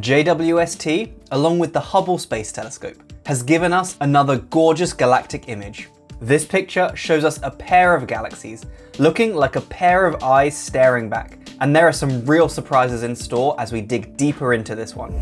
JWST, along with the Hubble Space Telescope, has given us another gorgeous galactic image. This picture shows us a pair of galaxies looking like a pair of eyes staring back, and there are some real surprises in store as we dig deeper into this one.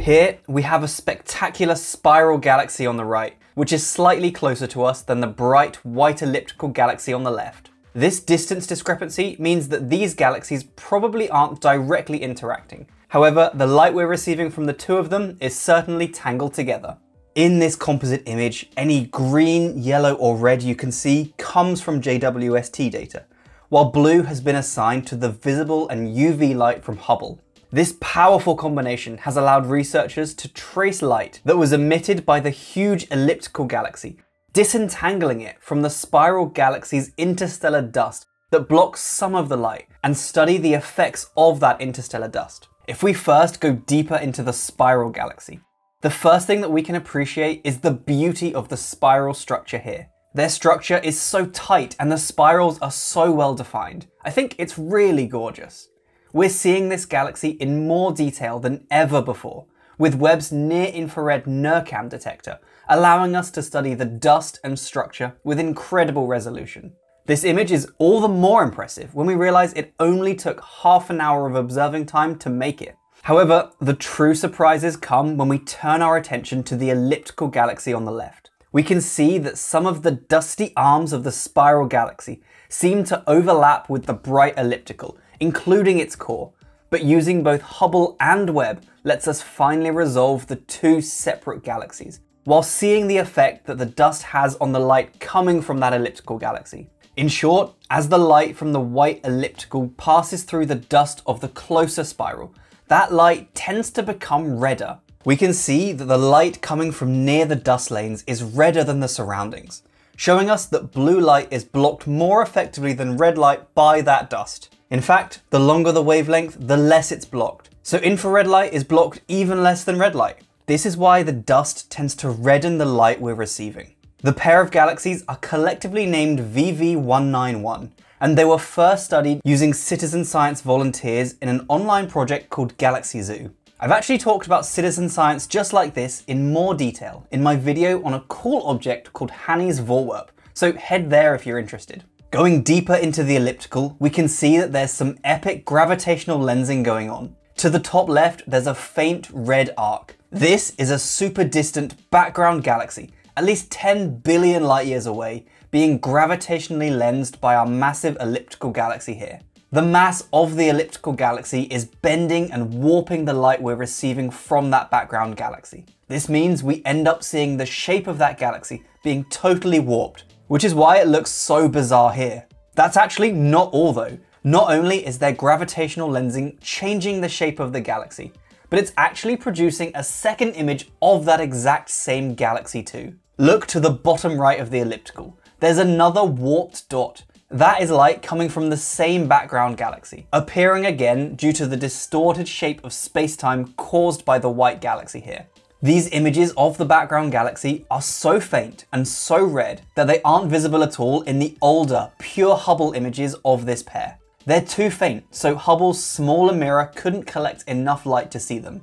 Here we have a spectacular spiral galaxy on the right, which is slightly closer to us than the bright white elliptical galaxy on the left. This distance discrepancy means that these galaxies probably aren't directly interacting. However, the light we're receiving from the two of them is certainly tangled together. In this composite image, any green, yellow or red you can see comes from JWST data, while blue has been assigned to the visible and UV light from Hubble. This powerful combination has allowed researchers to trace light that was emitted by the huge elliptical galaxy, disentangling it from the spiral galaxy's interstellar dust that blocks some of the light, and study the effects of that interstellar dust. If we first go deeper into the spiral galaxy, the first thing that we can appreciate is the beauty of the spiral structure here. Their structure is so tight and the spirals are so well defined. I think it's really gorgeous. We're seeing this galaxy in more detail than ever before, with Webb's near-infrared NIRCam detector, allowing us to study the dust and structure with incredible resolution. This image is all the more impressive when we realize it only took half an hour of observing time to make it. However, the true surprises come when we turn our attention to the elliptical galaxy on the left. We can see that some of the dusty arms of the spiral galaxy seem to overlap with the bright elliptical, including its core, but using both Hubble and Webb lets us finally resolve the two separate galaxies, while seeing the effect that the dust has on the light coming from that elliptical galaxy. In short, as the light from the white elliptical passes through the dust of the closer spiral, that light tends to become redder. We can see that the light coming from near the dust lanes is redder than the surroundings, showing us that blue light is blocked more effectively than red light by that dust. In fact, the longer the wavelength, the less it's blocked. So infrared light is blocked even less than red light. This is why the dust tends to redden the light we're receiving. The pair of galaxies are collectively named VV191, and they were first studied using citizen science volunteers in an online project called Galaxy Zoo. I've actually talked about citizen science just like this in more detail in my video on a cool object called Hanny's Voorwerp, so head there if you're interested. Going deeper into the elliptical, we can see that there's some epic gravitational lensing going on. To the top left, there's a faint red arc. This is a super distant background galaxy, at least 10 billion light years away, being gravitationally lensed by our massive elliptical galaxy here. The mass of the elliptical galaxy is bending and warping the light we're receiving from that background galaxy. This means we end up seeing the shape of that galaxy being totally warped, which is why it looks so bizarre here. That's actually not all though. Not only is their gravitational lensing changing the shape of the galaxy, but it's actually producing a second image of that exact same galaxy too. Look to the bottom right of the elliptical. There's another warped dot. That is light coming from the same background galaxy, appearing again due to the distorted shape of space-time caused by the white galaxy here. These images of the background galaxy are so faint and so red that they aren't visible at all in the older, pure Hubble images of this pair. They're too faint, so Hubble's smaller mirror couldn't collect enough light to see them.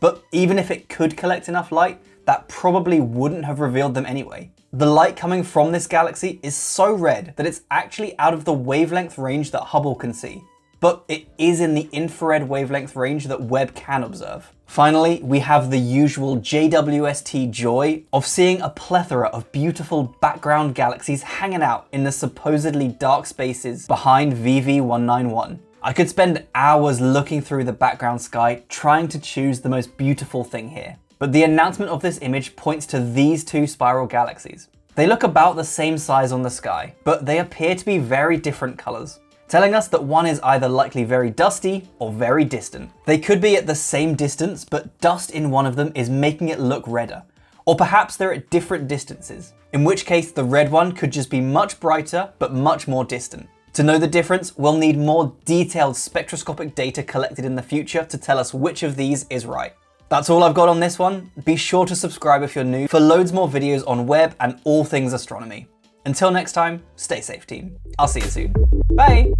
But even if it could collect enough light, that probably wouldn't have revealed them anyway. The light coming from this galaxy is so red that it's actually out of the wavelength range that Hubble can see. But it is in the infrared wavelength range that Webb can observe. Finally, we have the usual JWST joy of seeing a plethora of beautiful background galaxies hanging out in the supposedly dark spaces behind VV191. I could spend hours looking through the background sky trying to choose the most beautiful thing here. But the announcement of this image points to these two spiral galaxies. They look about the same size on the sky, but they appear to be very different colors, telling us that one is either likely very dusty or very distant. They could be at the same distance, but dust in one of them is making it look redder. Or perhaps they're at different distances, in which case the red one could just be much brighter, but much more distant. To know the difference, we'll need more detailed spectroscopic data collected in the future to tell us which of these is right. That's all I've got on this one. Be sure to subscribe if you're new for loads more videos on Webb and all things astronomy. Until next time, stay safe team. I'll see you soon. Bye.